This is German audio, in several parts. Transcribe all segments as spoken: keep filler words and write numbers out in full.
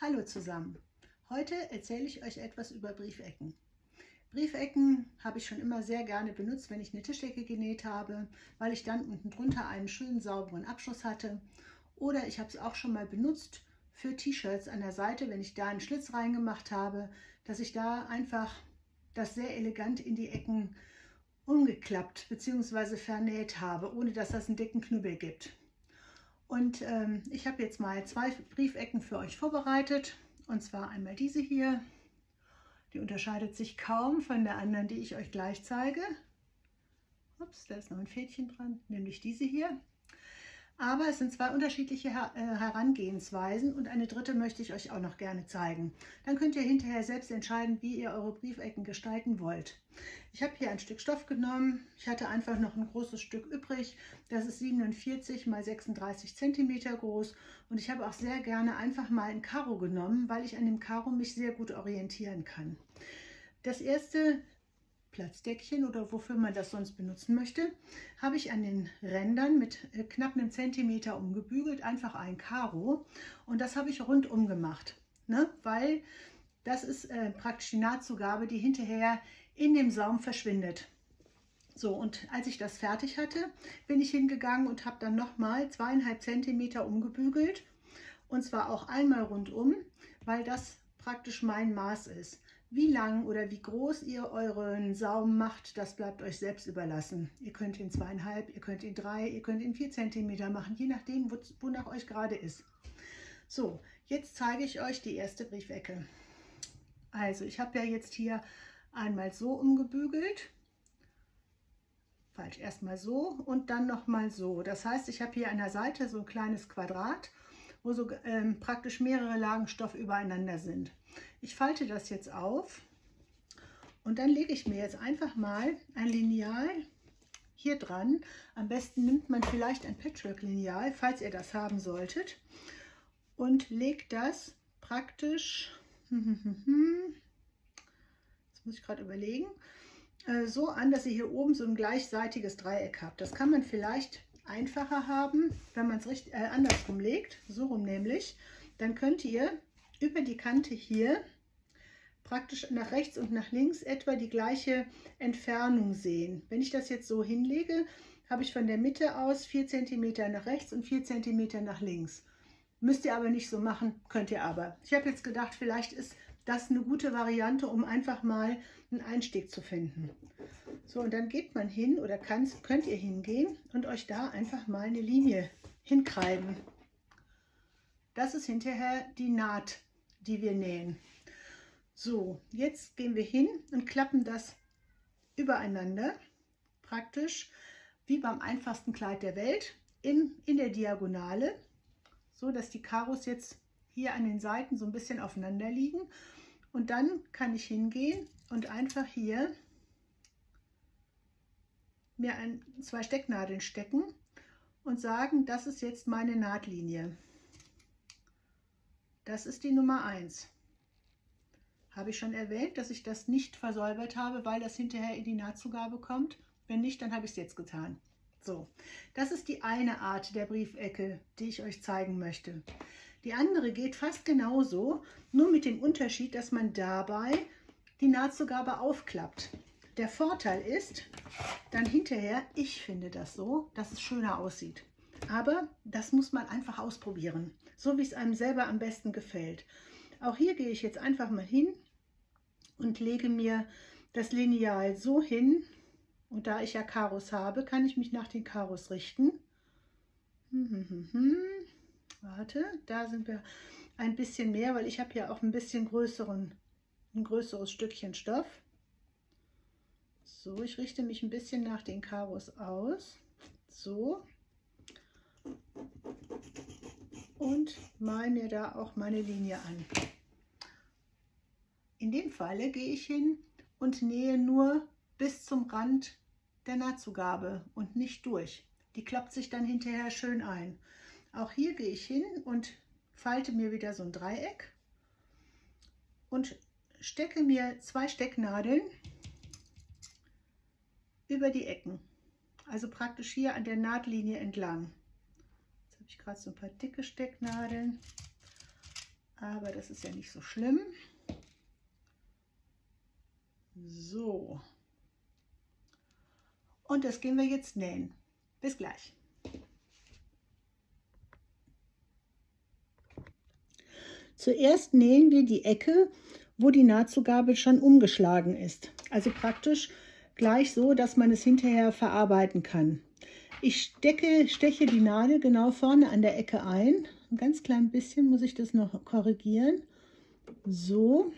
Hallo zusammen! Heute erzähle ich euch etwas über Briefecken. Briefecken habe ich schon immer sehr gerne benutzt, wenn ich eine Tischdecke genäht habe, weil ich dann unten drunter einen schönen sauberen Abschluss hatte. Oder ich habe es auch schon mal benutzt für T-Shirts an der Seite, wenn ich da einen Schlitz reingemacht habe, dass ich da einfach das sehr elegant in die Ecken umgeklappt bzw. vernäht habe, ohne dass das einen dicken Knubbel gibt. Und ähm, ich habe jetzt mal zwei Briefecken für euch vorbereitet, und zwar einmal diese hier, die unterscheidet sich kaum von der anderen, die ich euch gleich zeige. Ups, da ist noch ein Fädchen dran, nämlich diese hier. Aber es sind zwei unterschiedliche Her äh, Herangehensweisen, und eine dritte möchte ich euch auch noch gerne zeigen. Dann könnt ihr hinterher selbst entscheiden, wie ihr eure Briefecken gestalten wollt. Ich habe hier ein Stück Stoff genommen. Ich hatte einfach noch ein großes Stück übrig. Das ist siebenundvierzig mal sechsunddreißig Zentimeter groß. Und ich habe auch sehr gerne einfach mal ein Karo genommen, weil ich an dem Karo mich sehr gut orientieren kann. Das erste Platzdeckchen oder wofür man das sonst benutzen möchte, habe ich an den Rändern mit knapp einem Zentimeter umgebügelt, einfach ein Karo, und das habe ich rundum gemacht, ne? Weil das ist äh, praktisch die Nahtzugabe, die hinterher in dem Saum verschwindet. So, und als ich das fertig hatte, bin ich hingegangen und habe dann nochmal zweieinhalb Zentimeter umgebügelt, und zwar auch einmal rundum, weil das praktisch mein Maß ist. Wie lang oder wie groß ihr euren Saum macht, das bleibt euch selbst überlassen. Ihr könnt ihn zweieinhalb, ihr könnt ihn drei, ihr könnt ihn vier Zentimeter machen, je nachdem, wonach euch gerade ist. So, jetzt zeige ich euch die erste Briefecke. Also, ich habe ja jetzt hier einmal so umgebügelt. Falsch, erstmal so und dann nochmal so. Das heißt, ich habe hier an der Seite so ein kleines Quadrat, wo so ähm, praktisch mehrere Lagen Stoff übereinander sind. Ich falte das jetzt auf und dann lege ich mir jetzt einfach mal ein Lineal hier dran. Am besten nimmt man vielleicht ein Patchwork-Lineal, falls ihr das haben solltet, und legt das praktisch, jetzt muss ich gerade überlegen, so an, dass ihr hier oben so ein gleichseitiges Dreieck habt. Das kann man vielleicht einfacher haben, wenn man es richtig äh, andersrum legt, so rum nämlich, dann könnt ihr über die Kante hier praktisch nach rechts und nach links etwa die gleiche Entfernung sehen. Wenn ich das jetzt so hinlege, habe ich von der Mitte aus vier Zentimeter nach rechts und vier Zentimeter nach links. Müsst ihr aber nicht so machen, könnt ihr aber. Ich habe jetzt gedacht, vielleicht ist das eine gute Variante, um einfach mal einen Einstieg zu finden. So, und dann geht man hin oder kann, könnt ihr hingehen und euch da einfach mal eine Linie hinkreiben. Das ist hinterher die Naht, die wir nähen. So, jetzt gehen wir hin und klappen das übereinander, praktisch wie beim einfachsten Kleid der Welt, in, in der Diagonale, so dass die Karos jetzt hier an den Seiten so ein bisschen aufeinander liegen. Und dann kann ich hingehen und einfach hier mir ein, zwei Stecknadeln stecken und sagen, das ist jetzt meine Nahtlinie. Das ist die Nummer eins. Habe ich schon erwähnt, dass ich das nicht versäubert habe, weil das hinterher in die Nahtzugabe kommt. Wenn nicht, dann habe ich es jetzt getan. So, das ist die eine Art der Briefecke, die ich euch zeigen möchte. Die andere geht fast genauso, nur mit dem Unterschied, dass man dabei die Nahtzugabe aufklappt. Der Vorteil ist dann hinterher, ich finde das so, dass es schöner aussieht. Aber das muss man einfach ausprobieren, so wie es einem selber am besten gefällt. Auch hier gehe ich jetzt einfach mal hin und lege mir das Lineal so hin. Und da ich ja Karos habe, kann ich mich nach den Karos richten. Hm, hm, hm, hm. Warte, da sind wir ein bisschen mehr, weil ich habe ja auch ein bisschen größeren, ein größeres Stückchen Stoff. So, ich richte mich ein bisschen nach den Karos aus. So. Und male mir da auch meine Linie an. In dem Falle gehe ich hin und nähe nur bis zum Rand der Nahtzugabe und nicht durch. Die klappt sich dann hinterher schön ein. Auch hier gehe ich hin und falte mir wieder so ein Dreieck und stecke mir zwei Stecknadeln über die Ecken. Also praktisch hier an der Nahtlinie entlang. Jetzt habe ich gerade so ein paar dicke Stecknadeln. Aber das ist ja nicht so schlimm. So. Und das gehen wir jetzt nähen. Bis gleich. Zuerst nähen wir die Ecke, wo die Nahtzugabel schon umgeschlagen ist. Also praktisch gleich so, dass man es hinterher verarbeiten kann. Ich stecke, steche die Nadel genau vorne an der Ecke ein. Ein ganz klein bisschen muss ich das noch korrigieren. So,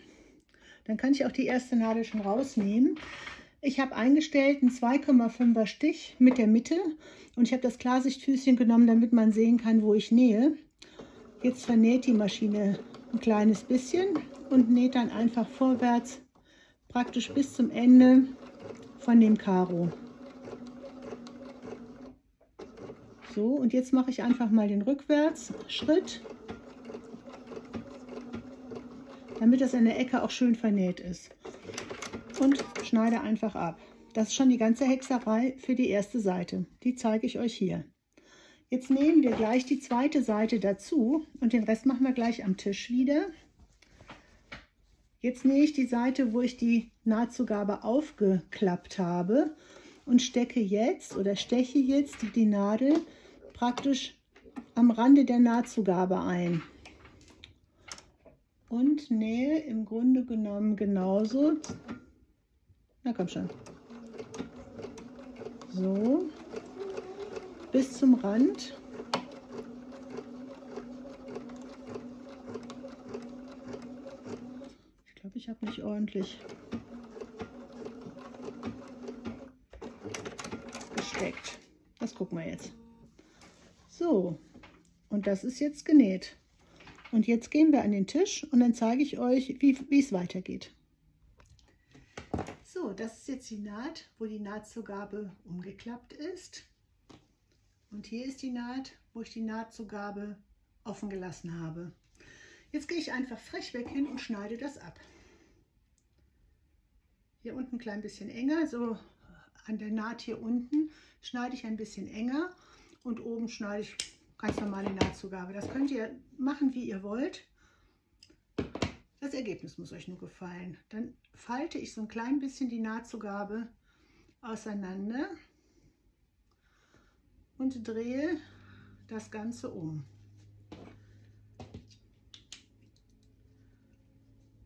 dann kann ich auch die erste Nadel schon rausnehmen. Ich habe eingestellt einen zwei Komma fünfer Stich mit der Mitte und ich habe das Klarsichtfüßchen genommen, damit man sehen kann, wo ich nähe. Jetzt vernäht die Maschine ein kleines bisschen und näht dann einfach vorwärts, praktisch bis zum Ende von dem Karo. So, und jetzt mache ich einfach mal den Rückwärtsschritt, damit das in der Ecke auch schön vernäht ist. Und schneide einfach ab. Das ist schon die ganze Hexerei für die erste Seite. Die zeige ich euch hier. Jetzt nähen wir gleich die zweite Seite dazu und den Rest machen wir gleich am Tisch wieder. Jetzt nähe ich die Seite, wo ich die Nahtzugabe aufgeklappt habe und stecke jetzt oder steche jetzt die Nadel praktisch am Rande der Nahtzugabe ein und nähe im Grunde genommen genauso. Na komm schon. So, bis zum Rand. Ich glaube, ich habe nicht ordentlich gesteckt. Das gucken wir jetzt. So, und das ist jetzt genäht. Und jetzt gehen wir an den Tisch und dann zeige ich euch, wie, wie es weitergeht. So, das ist jetzt die Naht, wo die Nahtzugabe umgeklappt ist. Und hier ist die Naht, wo ich die Nahtzugabe offen gelassen habe. Jetzt gehe ich einfach frech weg hin und schneide das ab. Hier unten ein klein bisschen enger, so an der Naht hier unten schneide ich ein bisschen enger und oben schneide ich ganz normal die Nahtzugabe. Das könnt ihr machen, wie ihr wollt. Das Ergebnis muss euch nur gefallen. Dann falte ich so ein klein bisschen die Nahtzugabe auseinander und drehe das Ganze um.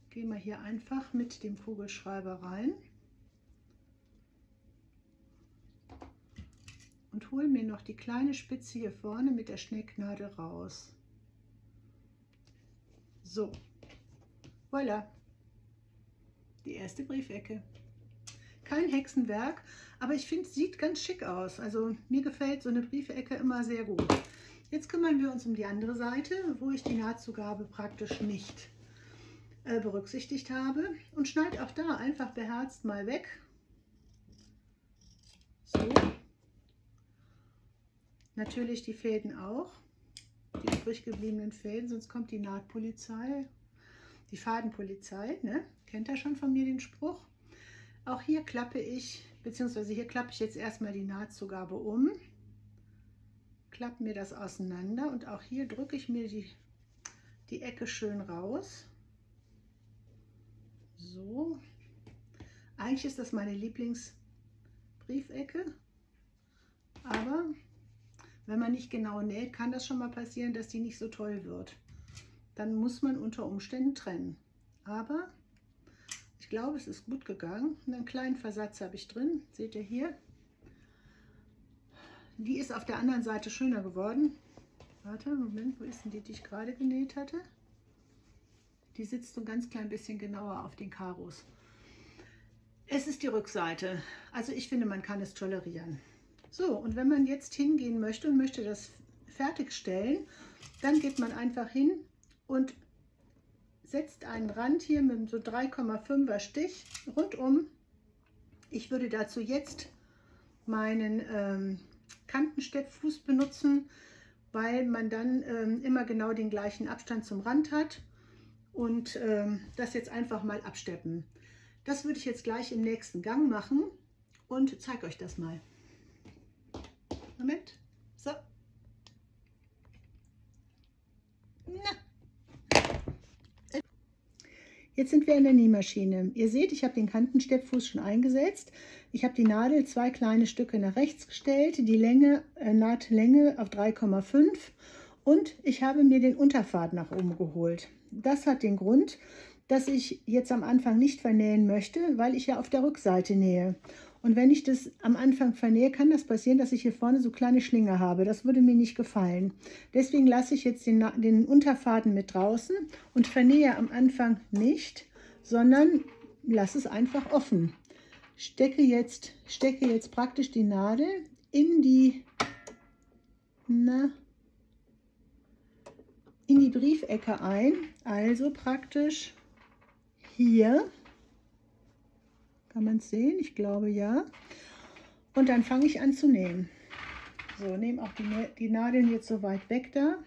Gehen wir hier einfach mit dem Kugelschreiber rein und hole mir noch die kleine Spitze hier vorne mit der Schnecknadel raus. So. Voilà, die erste Briefecke. Kein Hexenwerk, aber ich finde, es sieht ganz schick aus. Also mir gefällt so eine Briefecke immer sehr gut. Jetzt kümmern wir uns um die andere Seite, wo ich die Nahtzugabe praktisch nicht äh, berücksichtigt habe. Und schneide auch da einfach beherzt mal weg. So. Natürlich die Fäden auch, die übrig gebliebenen Fäden, sonst kommt die Nahtpolizei. Die Fadenpolizei, ne? Kennt ihr schon von mir den Spruch? Auch hier klappe ich, beziehungsweise hier klappe ich jetzt erstmal die Nahtzugabe um, klappe mir das auseinander und auch hier drücke ich mir die, die Ecke schön raus. So, eigentlich ist das meine Lieblingsbriefecke, aber wenn man nicht genau näht, kann das schon mal passieren, dass die nicht so toll wird. Dann muss man unter Umständen trennen. Aber ich glaube, es ist gut gegangen. Einen kleinen Versatz habe ich drin, seht ihr hier. Die ist auf der anderen Seite schöner geworden. Warte, Moment, wo ist denn die, die ich gerade genäht hatte? Die sitzt so ein ganz klein bisschen genauer auf den Karos. Es ist die Rückseite. Also ich finde, man kann es tolerieren. So, und wenn man jetzt hingehen möchte und möchte das fertigstellen, dann geht man einfach hin und setzt einen Rand hier mit so drei Komma fünfer Stich rundum. Ich würde dazu jetzt meinen ähm, Kantensteckfuß benutzen, weil man dann ähm, immer genau den gleichen Abstand zum Rand hat und ähm, das jetzt einfach mal absteppen. Das würde ich jetzt gleich im nächsten Gang machen und zeige euch das mal. Moment, so. Na. Jetzt sind wir in der Nähmaschine. Ihr seht, ich habe den Kantensteppfuß schon eingesetzt. Ich habe die Nadel zwei kleine Stücke nach rechts gestellt, die Länge, äh, Nahtlänge auf drei Komma fünf und ich habe mir den Unterpfad nach oben geholt. Das hat den Grund, dass ich jetzt am Anfang nicht vernähen möchte, weil ich ja auf der Rückseite nähe. Und wenn ich das am Anfang vernähe, kann das passieren, dass ich hier vorne so kleine Schlinge habe. Das würde mir nicht gefallen. Deswegen lasse ich jetzt den, den Unterfaden mit draußen und vernähe am Anfang nicht, sondern lasse es einfach offen. Stecke jetzt, stecke jetzt praktisch die Nadel in die, na, in die Briefecke ein. Also praktisch hier. Kann man es sehen? Ich glaube ja. Und dann fange ich an zu nähen. So, nehme auch die, die Nadeln jetzt so weit weg da.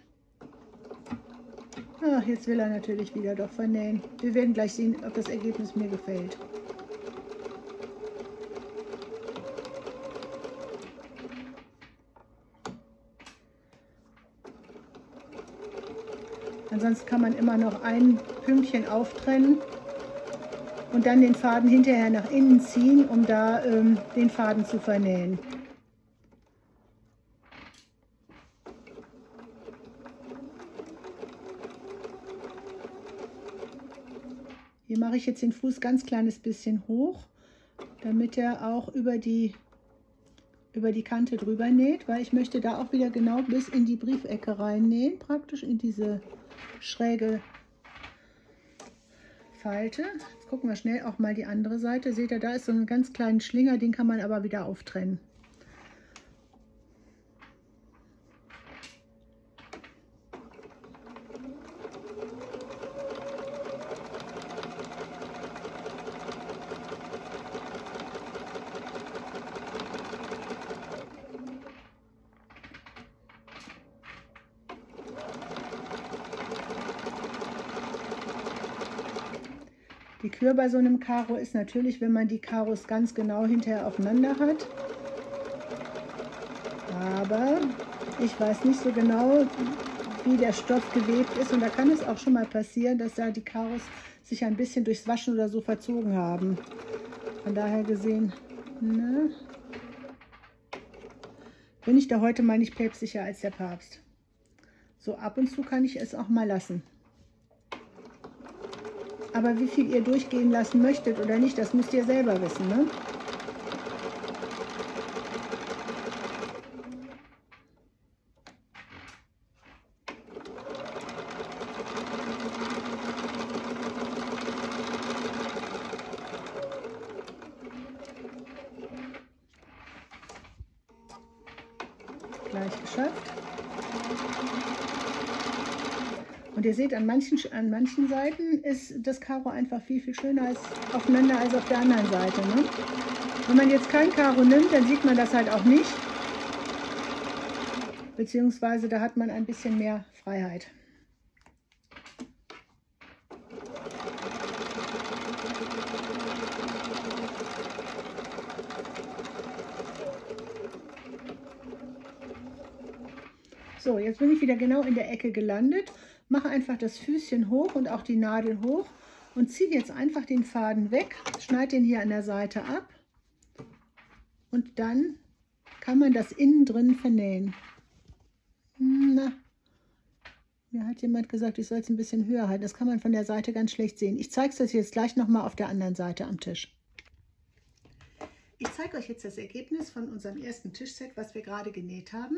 Ach, jetzt will er natürlich wieder doch vernähen. Wir werden gleich sehen, ob das Ergebnis mir gefällt. Ansonsten kann man immer noch ein Pünktchen auftrennen. Und dann den Faden hinterher nach innen ziehen, um da ähm, den Faden zu vernähen. Hier mache ich jetzt den Fuß ganz kleines bisschen hoch, damit er auch über die, über die Kante drüber näht, weil ich möchte da auch wieder genau bis in die Briefecke reinnähen, praktisch in diese schräge Falte. Jetzt gucken wir schnell auch mal die andere Seite. Seht ihr, da ist so einen ganz kleinen Schlinger, den kann man aber wieder auftrennen. Die Kür bei so einem Karo ist natürlich, wenn man die Karos ganz genau hinterher aufeinander hat. Aber ich weiß nicht so genau, wie der Stoff gewebt ist. Und da kann es auch schon mal passieren, dass da die Karos sich ein bisschen durchs Waschen oder so verzogen haben. Von daher gesehen, ne? Bin ich da heute mal nicht päpstlicher als der Papst. So ab und zu kann ich es auch mal lassen. Aber wie viel ihr durchgehen lassen möchtet oder nicht, das müsst ihr selber wissen, ne? Gleich geschafft. Und ihr seht, an manchen, an manchen Seiten ist das Karo einfach viel, viel schöner als aufeinander als auf der anderen Seite. Ne? Wenn man jetzt kein Karo nimmt, dann sieht man das halt auch nicht. Beziehungsweise da hat man ein bisschen mehr Freiheit. So, jetzt bin ich wieder genau in der Ecke gelandet. Mache einfach das Füßchen hoch und auch die Nadel hoch und ziehe jetzt einfach den Faden weg, schneide den hier an der Seite ab und dann kann man das innen drin vernähen. Na, mir hat jemand gesagt, ich soll es ein bisschen höher halten. Das kann man von der Seite ganz schlecht sehen. Ich zeige es euch jetzt gleich nochmal auf der anderen Seite am Tisch. Ich zeige euch jetzt das Ergebnis von unserem ersten Tischset, was wir gerade genäht haben.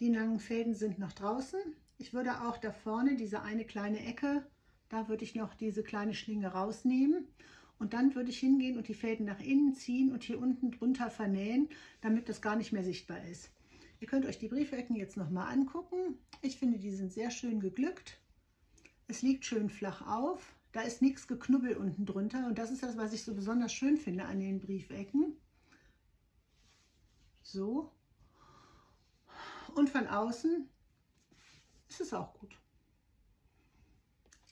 Die langen Fäden sind noch draußen. Ich würde auch da vorne diese eine kleine Ecke, da würde ich noch diese kleine Schlinge rausnehmen und dann würde ich hingehen und die Fäden nach innen ziehen und hier unten drunter vernähen, damit das gar nicht mehr sichtbar ist. Ihr könnt euch die Briefecken jetzt nochmal angucken. Ich finde, die sind sehr schön geglückt. Es liegt schön flach auf, da ist nichts geknubbelt unten drunter und das ist das, was ich so besonders schön finde an den Briefecken. So. Und von außen ist es auch gut.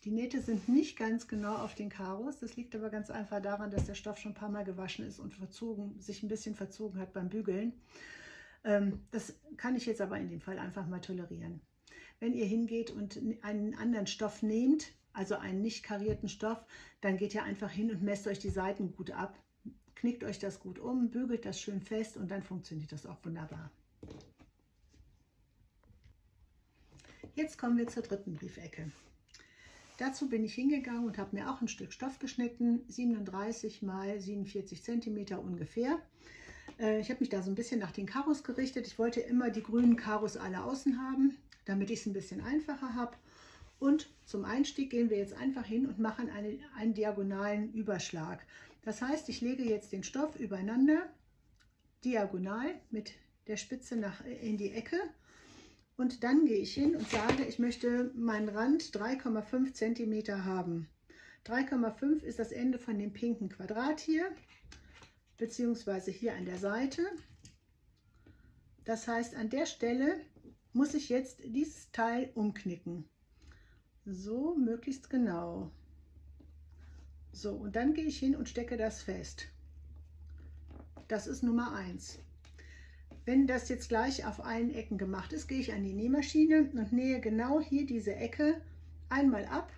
Die Nähte sind nicht ganz genau auf den Karos. Das liegt aber ganz einfach daran, dass der Stoff schon ein paar Mal gewaschen ist und verzogen, sich ein bisschen verzogen hat beim Bügeln. Das kann ich jetzt aber in dem Fall einfach mal tolerieren. Wenn ihr hingeht und einen anderen Stoff nehmt, also einen nicht karierten Stoff, dann geht ihr einfach hin und messt euch die Seiten gut ab, knickt euch das gut um, bügelt das schön fest und dann funktioniert das auch wunderbar. Jetzt kommen wir zur dritten Briefecke. Dazu bin ich hingegangen und habe mir auch ein Stück Stoff geschnitten, siebenunddreißig mal siebenundvierzig Zentimeter ungefähr. Ich habe mich da so ein bisschen nach den Karos gerichtet. Ich wollte immer die grünen Karos alle außen haben, damit ich es ein bisschen einfacher habe. Und zum Einstieg gehen wir jetzt einfach hin und machen einen, einen diagonalen Überschlag. Das heißt, ich lege jetzt den Stoff übereinander, diagonal mit der Spitze nach, in die Ecke. Und dann gehe ich hin und sage, ich möchte meinen Rand drei Komma fünf Zentimeter haben. drei Komma fünf ist das Ende von dem pinken Quadrat hier, beziehungsweise hier an der Seite. Das heißt, an der Stelle muss ich jetzt dieses Teil umknicken. So, möglichst genau. So, und dann gehe ich hin und stecke das fest. Das ist Nummer eins. Wenn das jetzt gleich auf allen Ecken gemacht ist, gehe ich an die Nähmaschine und nähe genau hier diese Ecke einmal ab,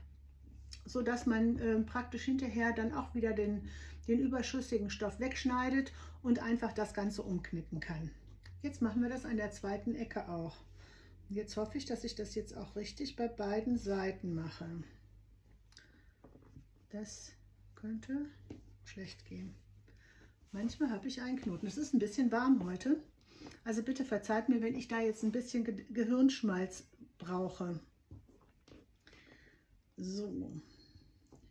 so dass man äh, praktisch hinterher dann auch wieder den, den überschüssigen Stoff wegschneidet und einfach das Ganze umknicken kann. Jetzt machen wir das an der zweiten Ecke auch. Und jetzt hoffe ich, dass ich das jetzt auch richtig bei beiden Seiten mache. Das könnte schlecht gehen. Manchmal habe ich einen Knoten. Es ist ein bisschen warm heute. Also bitte verzeiht mir, wenn ich da jetzt ein bisschen Ge- Gehirnschmalz brauche. So,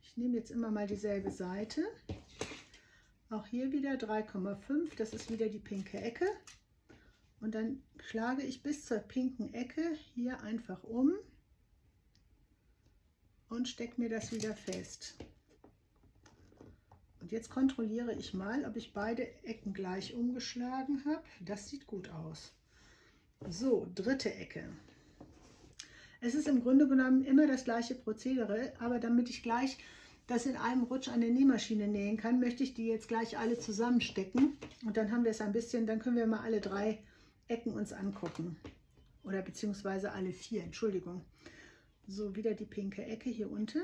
ich nehme jetzt immer mal dieselbe Seite. Auch hier wieder drei Komma fünf, das ist wieder die pinke Ecke. Und dann schlage ich bis zur pinken Ecke hier einfach um und stecke mir das wieder fest. Und jetzt kontrolliere ich mal, ob ich beide Ecken gleich umgeschlagen habe. Das sieht gut aus. So, dritte Ecke. Es ist im Grunde genommen immer das gleiche Prozedere, aber damit ich gleich das in einem Rutsch an der Nähmaschine nähen kann, möchte ich die jetzt gleich alle zusammenstecken. Und dann haben wir es ein bisschen, dann können wir mal alle drei Ecken uns angucken. Oder beziehungsweise alle vier, Entschuldigung. So, wieder die pinke Ecke hier unten.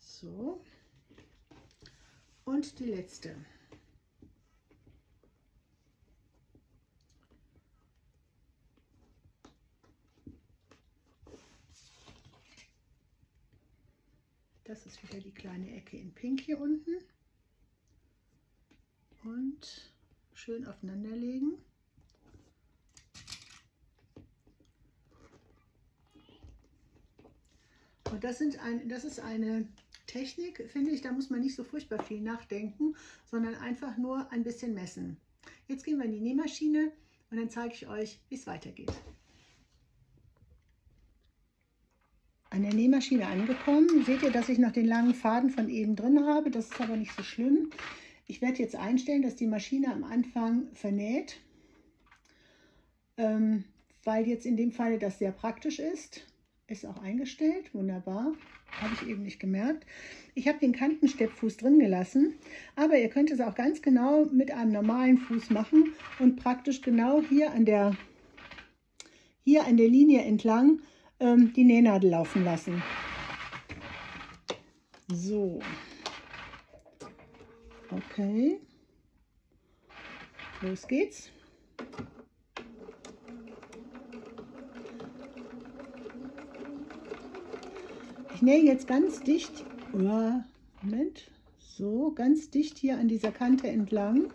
So, und die letzte. Das ist wieder die kleine Ecke in Pink hier unten. Und schön aufeinander legen. Und das sind ein, das ist eine Technik, finde ich, da muss man nicht so furchtbar viel nachdenken, sondern einfach nur ein bisschen messen. Jetzt gehen wir in die Nähmaschine und dann zeige ich euch, wie es weitergeht. An der Nähmaschine angekommen, seht ihr, dass ich noch den langen Faden von eben drin habe, das ist aber nicht so schlimm. Ich werde jetzt einstellen, dass die Maschine am Anfang vernäht, ähm, weil jetzt in dem Falle das sehr praktisch ist. Ist auch eingestellt, wunderbar, habe ich eben nicht gemerkt. Ich habe den Kantensteppfuß drin gelassen, aber ihr könnt es auch ganz genau mit einem normalen Fuß machen und praktisch genau hier an der, hier an der Linie entlang ähm, die Nähnadel laufen lassen. So, okay, los geht's. Ich nähe jetzt ganz dicht, Moment, so ganz dicht hier an dieser Kante entlang.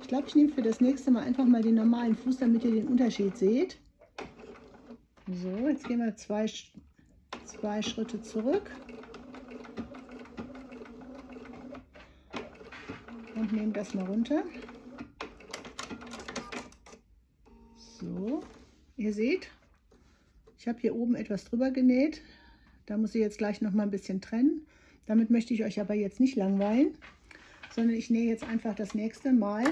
Ich glaube, ich nehme für das nächste Mal einfach mal den normalen Fuß, damit ihr den Unterschied seht. So, jetzt gehen wir zwei, zwei Schritte zurück. Und nehmen das mal runter. So, ihr seht, ich habe hier oben etwas drüber genäht. Da muss ich jetzt gleich noch mal ein bisschen trennen. Damit möchte ich euch aber jetzt nicht langweilen, sondern ich nähe jetzt einfach das nächste Mal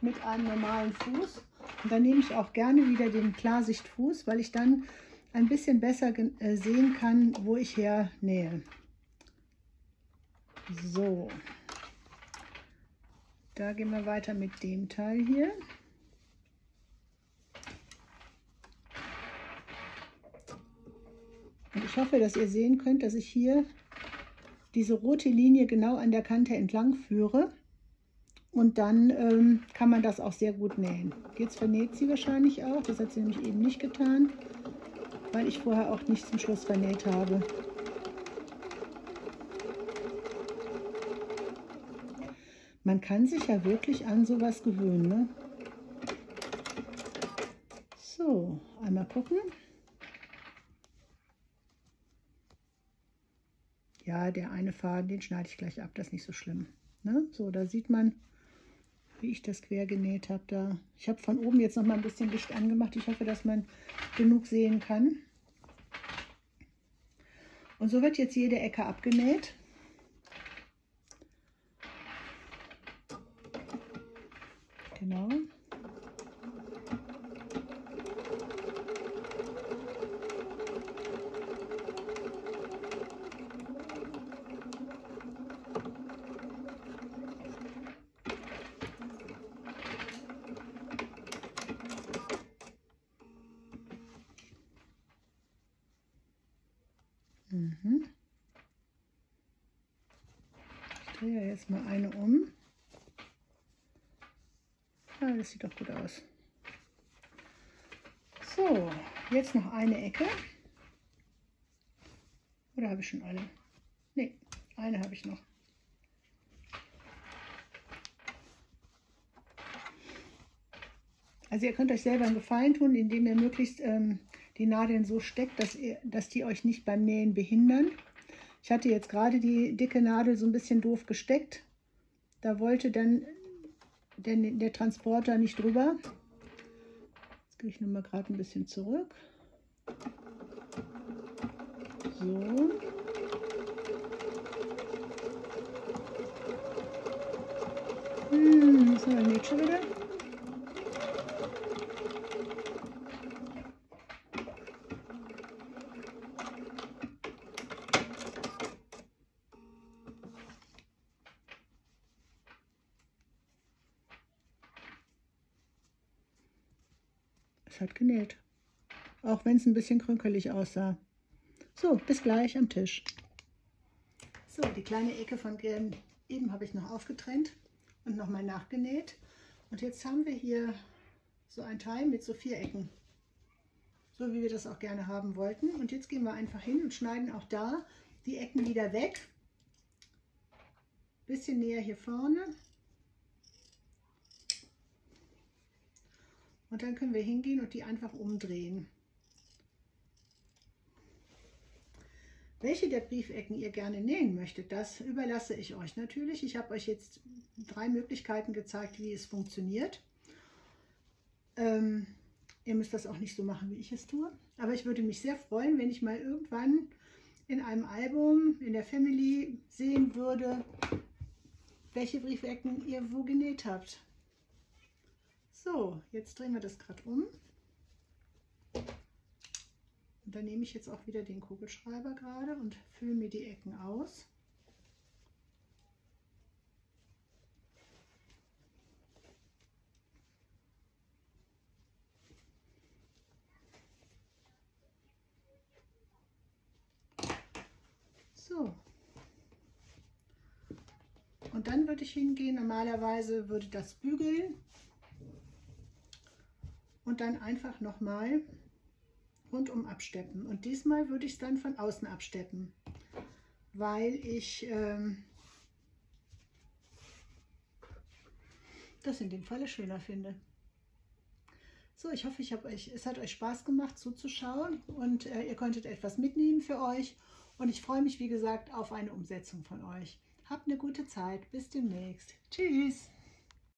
mit einem normalen Fuß. Und dann nehme ich auch gerne wieder den Klarsichtfuß, weil ich dann ein bisschen besser sehen kann, wo ich her nähe. So, da gehen wir weiter mit dem Teil hier. Und ich hoffe, dass ihr sehen könnt, dass ich hier diese rote Linie genau an der Kante entlang führe. Und dann ähm, kann man das auch sehr gut nähen. Jetzt vernäht sie wahrscheinlich auch. Das hat sie nämlich eben nicht getan, weil ich vorher auch nicht zum Schluss vernäht habe. Man kann sich ja wirklich an sowas gewöhnen, ne? So, einmal gucken. Ja, der eine Faden, den schneide ich gleich ab, das ist nicht so schlimm. Ne? So, da sieht man, wie ich das quer genäht habe. Da. Ich habe von oben jetzt noch mal ein bisschen Licht angemacht. Ich hoffe, dass man genug sehen kann. Und so wird jetzt jede Ecke abgenäht. Genau. Ich drehe jetzt mal eine um. Ja, das sieht doch gut aus. So, jetzt noch eine Ecke. Oder habe ich schon alle? Ne, eine habe ich noch. Also ihr könnt euch selber einen Gefallen tun, indem ihr möglichst ähm, die Nadeln so steckt, dass, ihr, dass die euch nicht beim Nähen behindern. Ich hatte jetzt gerade die dicke Nadel so ein bisschen doof gesteckt. Da wollte dann der, der Transporter nicht drüber. Jetzt gehe ich nochmal gerade ein bisschen zurück. So. Hm, das ist mein Mädchen wieder. Hat genäht, auch wenn es ein bisschen krünkelig aussah. So, bis gleich am Tisch. So, die kleine Ecke von eben habe ich noch aufgetrennt und nochmal nachgenäht. Und jetzt haben wir hier so ein Teil mit so vier Ecken, so wie wir das auch gerne haben wollten. Und jetzt gehen wir einfach hin und schneiden auch da die Ecken wieder weg. Bisschen näher hier vorne. Und dann können wir hingehen und die einfach umdrehen. Welche der Briefecken ihr gerne nähen möchtet, das überlasse ich euch natürlich. Ich habe euch jetzt drei Möglichkeiten gezeigt, wie es funktioniert. Ähm, ihr müsst das auch nicht so machen, wie ich es tue. Aber ich würde mich sehr freuen, wenn ich mal irgendwann in einem Album, in der Family sehen würde, welche Briefecken ihr wo genäht habt. So, jetzt drehen wir das gerade um. Und dann nehme ich jetzt auch wieder den Kugelschreiber gerade und fülle mir die Ecken aus. So. Und dann würde ich hingehen, normalerweise würde das bügeln. Und dann einfach nochmal rundum absteppen. Und diesmal würde ich es dann von außen absteppen, weil ich ähm, das in dem Falle schöner finde. So, ich hoffe, ich habe euch, es hat euch Spaß gemacht zuzuschauen und äh, ihr konntet etwas mitnehmen für euch. Und ich freue mich, wie gesagt, auf eine Umsetzung von euch. Habt eine gute Zeit. Bis demnächst. Tschüss.